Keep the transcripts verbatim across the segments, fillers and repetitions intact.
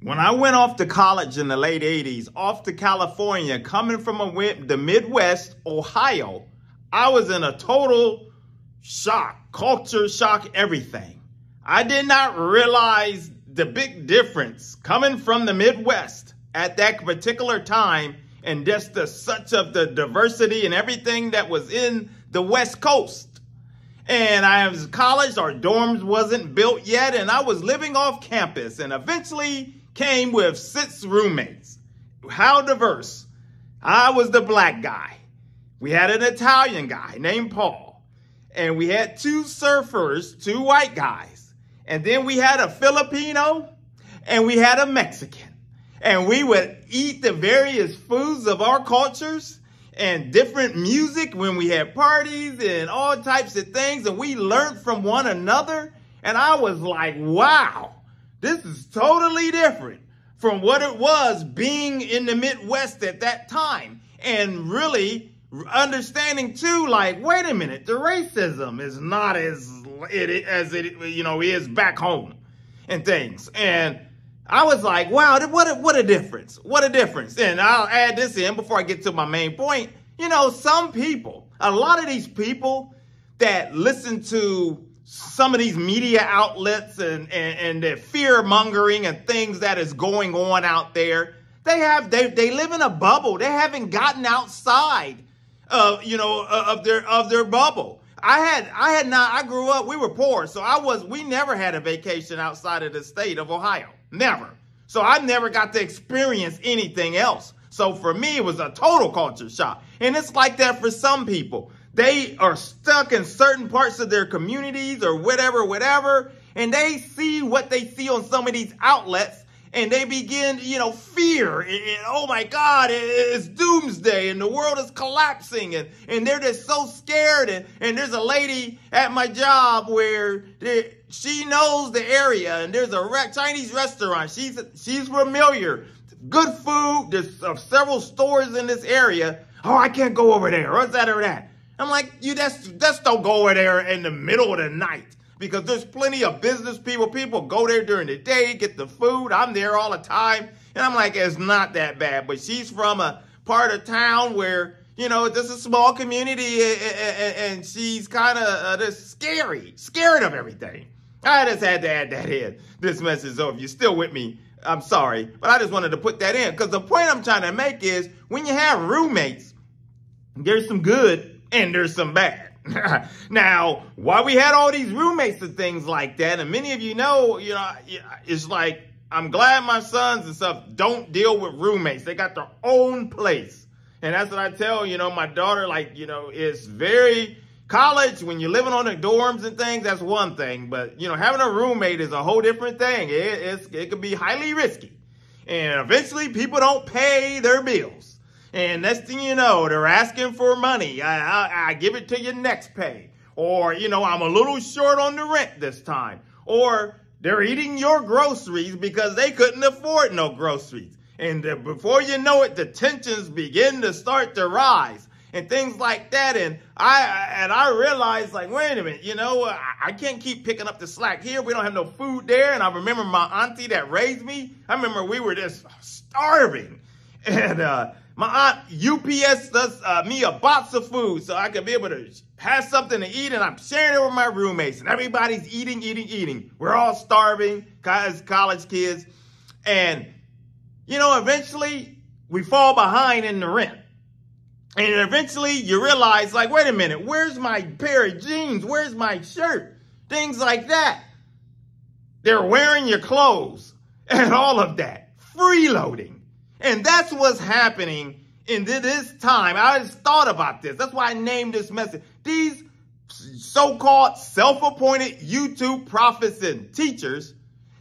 When I went off to college in the late eighties, off to California, coming from a, the Midwest, Ohio, I was in a total shock, culture shock, everything. I did not realize the big difference coming from the Midwest at that particular time and just the such of the diversity and everything that was in the West Coast. And I was in college, our dorms wasn't built yet, and I was living off campus and eventually came with six roommates. How diverse. I was the black guy. We had an Italian guy named Paul, and we had two surfers, two white guys, and then we had a Filipino, and we had a Mexican, and we would eat the various foods of our cultures and different music when we had parties and all types of things, and we learned from one another, and I was like, wow. This is totally different from what it was being in the Midwest at that time. And really understanding too, like, wait a minute, the racism is not as it, as it, you know, is back home and things. And I was like, wow, what a, what a difference, what a difference. And I'll add this in before I get to my main point. You know, some people, a lot of these people that listen to some of these media outlets and, and, and the fear mongering and things that is going on out there, they have, they, they live in a bubble. They haven't gotten outside of, you know, of their, of their bubble. I had, I had not, I grew up, we were poor. So I was, we never had a vacation outside of the state of Ohio, never. So I never got to experience anything else. So for me, it was a total culture shock. And it's like that for some people. They are stuck in certain parts of their communities or whatever, whatever, and they see what they see on some of these outlets, and they begin, you know, fear, and, and oh my God, it, it's doomsday, and the world is collapsing, and, and they're just so scared, and, and there's a lady at my job where they, she knows the area, and there's a re- Chinese restaurant, she's, she's familiar, good food, there's uh, several stores in this area, oh, I can't go over there, or that or that. I'm like, you just, just don't go over there in the middle of the night because there's plenty of business people. People go there during the day, get the food. I'm there all the time. And I'm like, it's not that bad. But she's from a part of town where, you know, this is a small community and she's kind of uh, just scary, scared of everything. I just had to add that in. This message, so if you're still with me, I'm sorry. But I just wanted to put that in because the point I'm trying to make is when you have roommates, there's some good and there's some bad. Now, while we had all these roommates and things like that, and many of you know, you know, it's like, I'm glad my sons and stuff don't deal with roommates. They got their own place. And that's what I tell, you know, my daughter, like, you know, it's very college when you're living on the dorms and things, that's one thing. But, you know, having a roommate is a whole different thing. It, it's, it could be highly risky. And eventually people don't pay their bills. And next thing you know, they're asking for money. I, I, I give it to you next pay. Or, you know, I'm a little short on the rent this time. Or they're eating your groceries because they couldn't afford no groceries. And the, before you know it, the tensions begin to start to rise and things like that. And I and I realized, like, wait a minute, you know, I, I can't keep picking up the slack here. We don't have no food there. And I remember my auntie that raised me. I remember we were just starving. And, uh, my aunt U P S does uh, me a box of food so I could be able to have something to eat, and I'm sharing it with my roommates, and everybody's eating, eating, eating. We're all starving as college kids. And, you know, eventually we fall behind in the rent. And eventually you realize, like, wait a minute, where's my pair of jeans? Where's my shirt? Things like that. They're wearing your clothes and all of that. Freeloading. And that's what's happening in this time. I just thought about this. That's why I named this message. These so-called self-appointed YouTube prophets and teachers,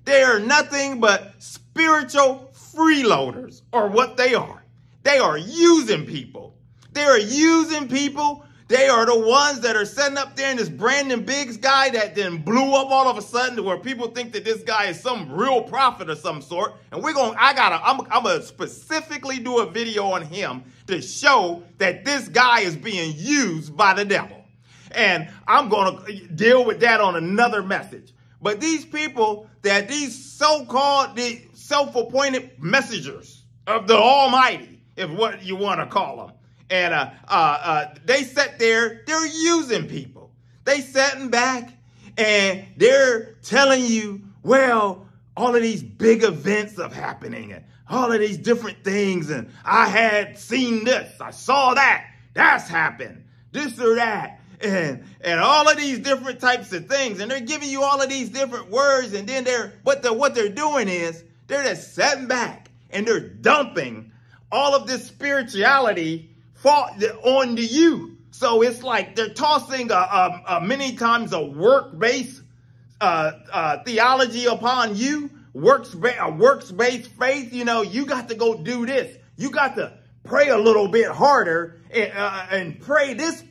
they are nothing but spiritual freeloaders or what they are. They are using people. They are using people. They are the ones that are setting up there, and this Brandon Biggs guy that then blew up all of a sudden to where people think that this guy is some real prophet of some sort. And we're going to, I got to, I'm, I'm going to specifically do a video on him to show that this guy is being used by the devil. And I'm going to deal with that on another message. But these people that these so-called, these self-appointed messengers of the Almighty, if what you want to call them. And uh, uh, uh, they sat there, they're using people. They sat back and they're telling you, well, all of these big events are happening and all of these different things. And I had seen this, I saw that, that's happened, this or that. And, and all of these different types of things. And they're giving you all of these different words. And then they're, but the, what they're doing is they're just sitting back and they're dumping all of this spirituality onto you. So it's like they're tossing a, a, a many times a work-based uh, uh, theology upon you, works a works-based faith. You know, you got to go do this. You got to pray a little bit harder and, uh, and pray this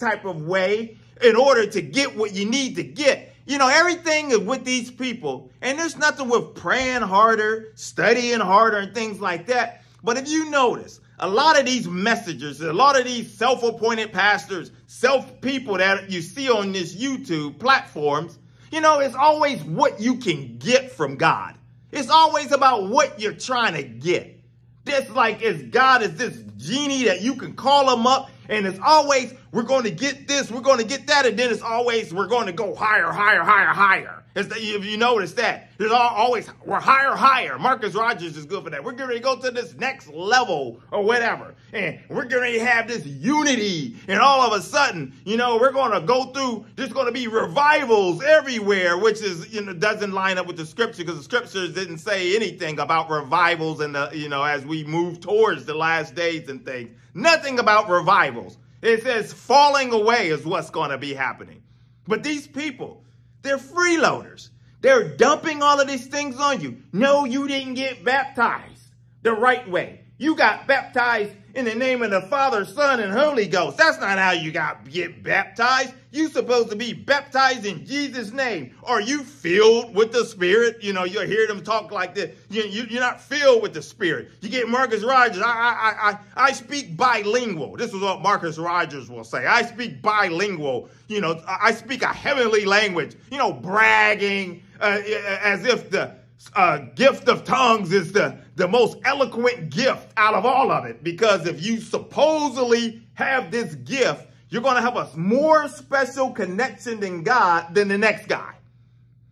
type of way in order to get what you need to get. You know, everything is with these people. And there's nothing with praying harder, studying harder, and things like that. But if you notice, a lot of these messengers, a lot of these self-appointed pastors, self-people that you see on this YouTube platforms, you know, it's always what you can get from God. It's always about what you're trying to get. Just like as God is this genie that you can call him up, and it's always, we're going to get this, we're going to get that, and then it's always, we're going to go higher, higher, higher, higher. It's the, if you notice that, there's always, we're higher, higher. Marcus Rogers is good for that. We're going to go to this next level or whatever, and we're going to have this unity, and all of a sudden, you know, we're going to go through, there's going to be revivals everywhere, which is, you know, doesn't line up with the scripture, because the scriptures didn't say anything about revivals and, the, you know, as we move towards the last days and things. Nothing about revivals. It says falling away is what's going to be happening. But these people, they're freeloaders. They're dumping all of these things on you. No, you didn't get baptized the right way. You got baptized in the name of the Father, Son, and Holy Ghost. That's not how you got get baptized. You're supposed to be baptized in Jesus' name. Are you filled with the Spirit? You know, you'll hear them talk like this. You, you, you're not filled with the Spirit. You get Marcus Rogers. I, I, I, I speak bilingual. This is what Marcus Rogers will say. I speak bilingual. You know, I speak a heavenly language. You know, bragging uh, as if the Uh, gift of tongues is the, the most eloquent gift out of all of it, because if you supposedly have this gift, you're going to have a more special connection than God than the next guy.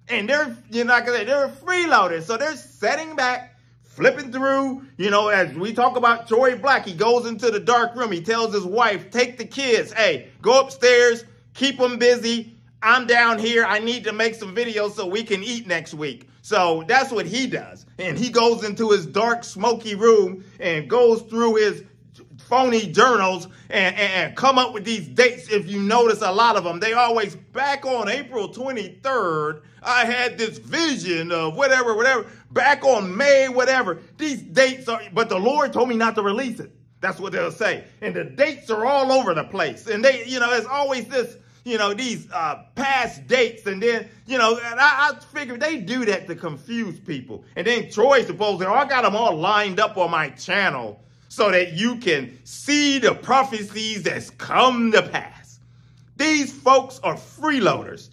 And they're, you know, like I said, they're freeloaders. So they're setting back, flipping through, you know, as we talk about Troy Black, he goes into the dark room. He tells his wife, take the kids. Hey, go upstairs, keep them busy. I'm down here. I need to make some videos so we can eat next week. So that's what he does. And he goes into his dark, smoky room and goes through his phony journals and, and, and come up with these dates. If you notice a lot of them, they always back on April twenty-third. I had this vision of whatever, whatever, back on May, whatever. These dates are, but the Lord told me not to release it. That's what they'll say. And the dates are all over the place. And they, you know, there's always this, you know, these uh, past dates. And then, you know, and I, I figured they do that to confuse people. And then Troy's supposed to, oh, I got them all lined up on my channel so that you can see the prophecies that's come to pass. These folks are freeloaders.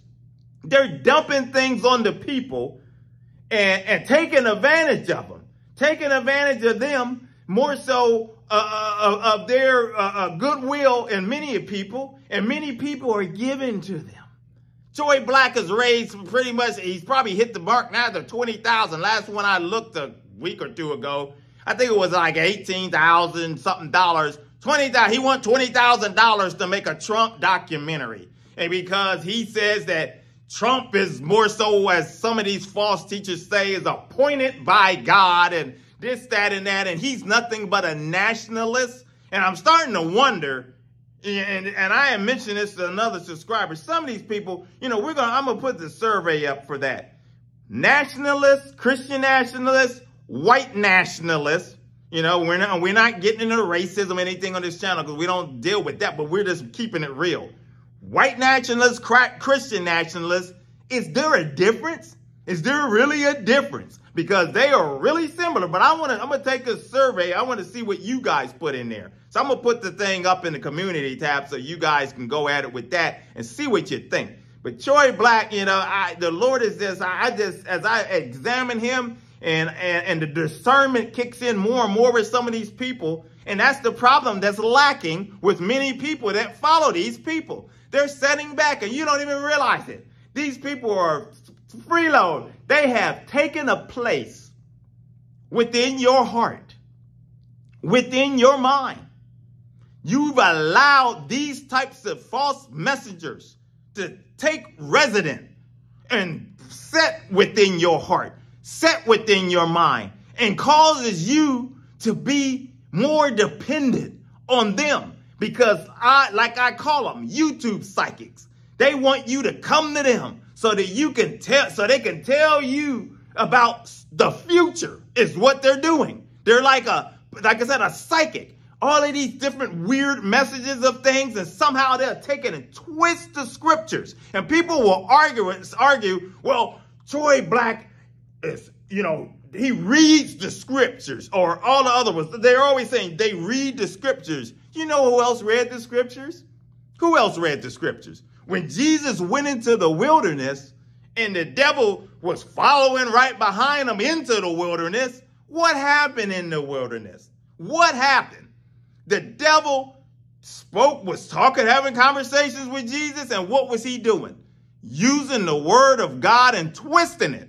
They're dumping things on the people and, and taking advantage of them, taking advantage of them more so Uh, of, of their uh, uh, goodwill, and many people, and many people are given to them. Troy Black has raised pretty much, he's probably hit the mark now to twenty thousand. Last one I looked a week or two ago, I think it was like eighteen thousand something dollars. twenty thousand, he won twenty thousand dollars to make a Trump documentary. And because he says that Trump is more so, as some of these false teachers say, is appointed by God and this, that, and that, and he's nothing but a nationalist. And I'm starting to wonder, and, and I had mentioned this to another subscriber, some of these people, you know, we're gonna, I'm gonna put the survey up for that. Nationalists, Christian nationalists, white nationalists, you know, we're not, we're not getting into racism or anything on this channel because we don't deal with that, but we're just keeping it real. White nationalists, Christian nationalists, is there a difference? Is there really a difference? Because they are really similar, but I want to, I'm going to take a survey. I want to see what you guys put in there. So I'm going to put the thing up in the community tab so you guys can go at it with that and see what you think. But Troy Black, you know, I, the Lord is this, I, I just, as I examine him and, and, and the discernment kicks in more and more with some of these people. And that's the problem that's lacking with many people that follow these people. They're setting back and you don't even realize it. These people are freeloading. They have taken a place within your heart, within your mind. You've allowed these types of false messengers to take residence and set within your heart, set within your mind, and causes you to be more dependent on them. Because I, like I call them, YouTube psychics. They want you to come to them so that you can tell, so they can tell you about the future is what they're doing. They're like a, like I said, a psychic. All of these different weird messages of things, and somehow they'll take it and twist the scriptures. And people will argue, argue, well, Troy Black is, you know, he reads the scriptures, or all the other ones. They're always saying they read the scriptures. You know who else read the scriptures? Who else read the scriptures? When Jesus went into the wilderness and the devil was following right behind him into the wilderness, what happened in the wilderness? What happened? The devil spoke, was talking, having conversations with Jesus, and what was he doing? Using the word of God and twisting it.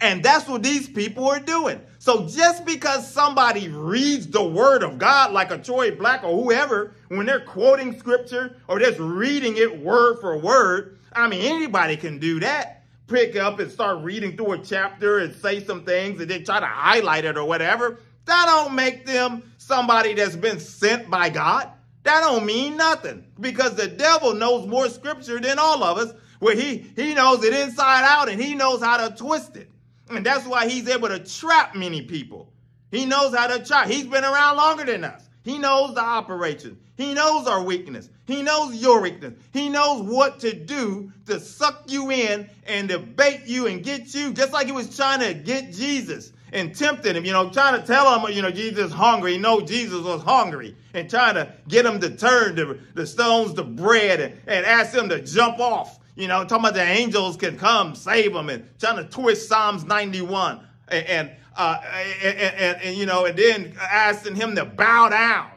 And that's what these people are doing. So just because somebody reads the word of God, like a Troy Black or whoever, when they're quoting scripture or just reading it word for word, I mean, anybody can do that. Pick up and start reading through a chapter and say some things and then try to highlight it or whatever. That don't make them somebody that's been sent by God. That don't mean nothing, because the devil knows more scripture than all of us, where he, he knows it inside out and he knows how to twist it. And that's why he's able to trap many people. He knows how to trap. He's been around longer than us. He knows the operation. He knows our weakness. He knows your weakness. He knows what to do to suck you in and to bait you and get you, just like he was trying to get Jesus and tempted him, you know, trying to tell him, you know, Jesus is hungry. No, Jesus was hungry, and trying to get him to turn the, the stones to bread, and, and ask him to jump off, you know, talking about the angels can come save him, and trying to twist Psalms ninety-one and, and, uh, and, and, and you know, and then asking him to bow down,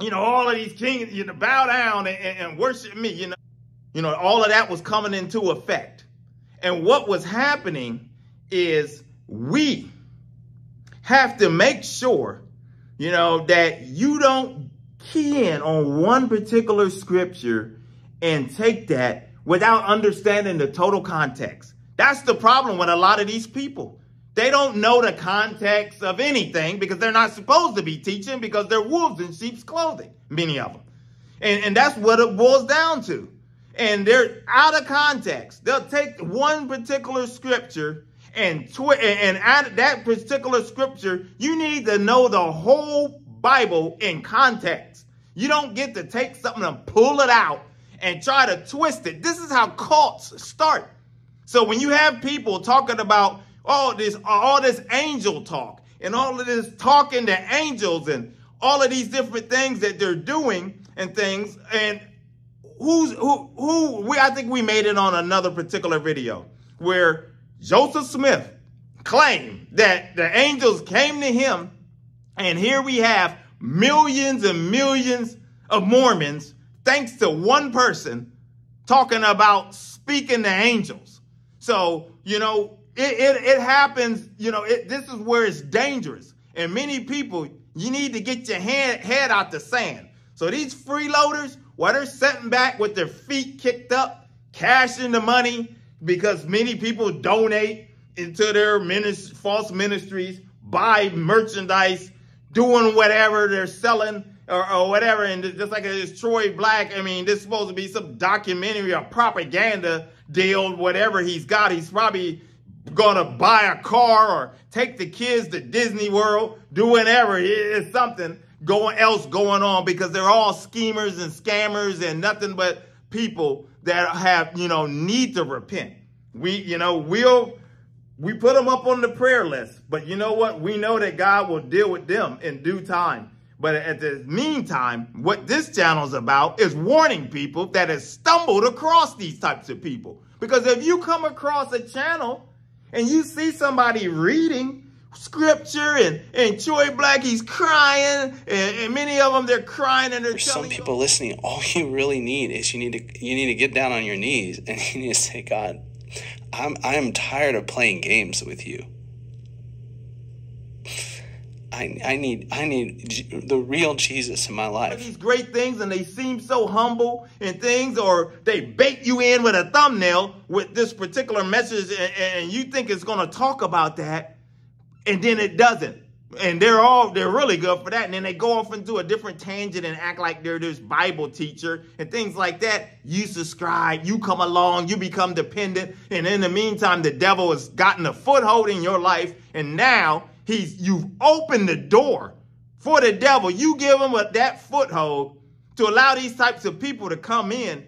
you know, all of these kings, you know, bow down and, and worship me, you know, you know, all of that was coming into effect. And what was happening is we have to make sure, you know, that you don't key in on one particular scripture and take that without understanding the total context. That's the problem with a lot of these people. They don't know the context of anything because they're not supposed to be teaching, because they're wolves in sheep's clothing, many of them. And, and that's what it boils down to. And they're out of context. They'll take one particular scripture And, and at that particular scripture, you need to know the whole Bible in context. You don't get to take something and pull it out and try to twist it. This is how cults start. So when you have people talking about all this, all this angel talk and all of this talking to angels and all of these different things that they're doing and things, and who's who? Who? We I think we made it on another particular video where Joseph Smith claimed that the angels came to him, and here we have millions and millions of Mormons, thanks to one person talking about speaking to angels. So, you know, it, it, it happens, you know, it, this is where it's dangerous. And many people, you need to get your hand, head out the sand. So these freeloaders, while they're sitting back with their feet kicked up, cashing the money, because many people donate into their minist- false ministries, buy merchandise, doing whatever they're selling or, or whatever. And just like it's Troy Black, I mean, this is supposed to be some documentary or propaganda deal, whatever he's got. He's probably going to buy a car or take the kids to Disney World, do whatever. It's something going else going on, because they're all schemers and scammers and nothing but people that have, you know, need to repent. We, you know, we'll, we put them up on the prayer list, but you know what? We know that God will deal with them in due time. But at the meantime, what this channel is about is warning people that have stumbled across these types of people. Because if you come across a channel and you see somebody reading scripture, and, and Troy Black, he's crying, and, and many of them, they're crying, and they're There's telling some people you, listening, all you really need is you need to you need to get down on your knees and you need to say, God, I'm I am tired of playing games with you. I, I need I need G- the real Jesus in my life. These great things, and they seem so humble and things, or they bait you in with a thumbnail with this particular message, and, and you think it's going to talk about that, and then it doesn't. And they're all they're really good for that, and then they go off into a different tangent and act like they're this Bible teacher and things like that. You subscribe, you come along, you become dependent, and in the meantime, the devil has gotten a foothold in your life, and now. He's, you've opened the door for the devil. You give him a, that foothold to allow these types of people to come in.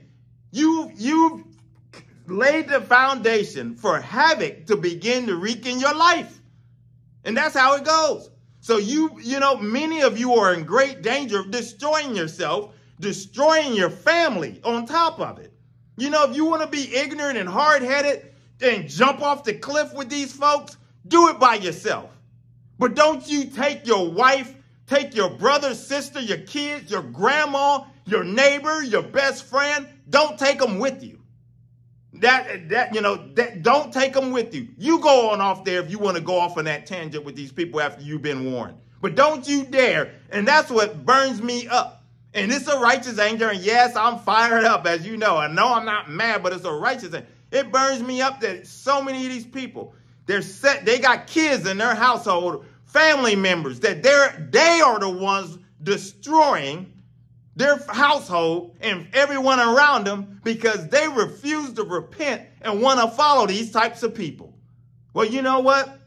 You, you've laid the foundation for havoc to begin to wreak in your life. And that's how it goes. So you, you know, many of you are in great danger of destroying yourself, destroying your family on top of it. You know, if you want to be ignorant and hard-headed and jump off the cliff with these folks, do it by yourself. But don't you take your wife, take your brother, sister, your kids, your grandma, your neighbor, your best friend. Don't take them with you. That, that you know, that, don't take them with you. You go on off there if you want to go off on that tangent with these people after you've been warned. But don't you dare. And that's what burns me up. And it's a righteous anger. And yes, I'm fired up, as you know. I know I'm not mad, but it's a righteous anger. It burns me up that so many of these people, They're set, they got kids in their household, family members, that they're, they are the ones destroying their household and everyone around them because they refuse to repent and want to follow these types of people. Well, you know what?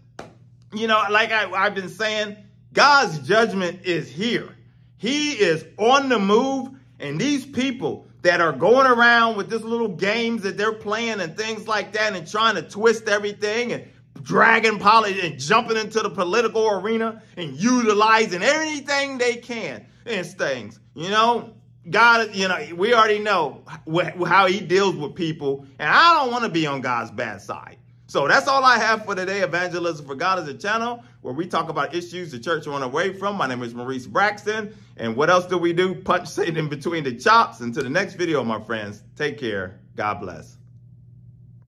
You know, like I, I've been saying, God's judgment is here. He is on the move, and these people that are going around with this little games that they're playing and things like that and trying to twist everything and dragging politics and jumping into the political arena and utilizing anything they can and things. You know, God, you know, we already know wh- how he deals with people, and I don't want to be on God's bad side. So that's all I have for today. Evangelism for God is a channel where we talk about issues the church run away from. My name is Maurice Braxton. And what else do we do? Punch Satan in between the chops. Until the next video, my friends, take care. God bless.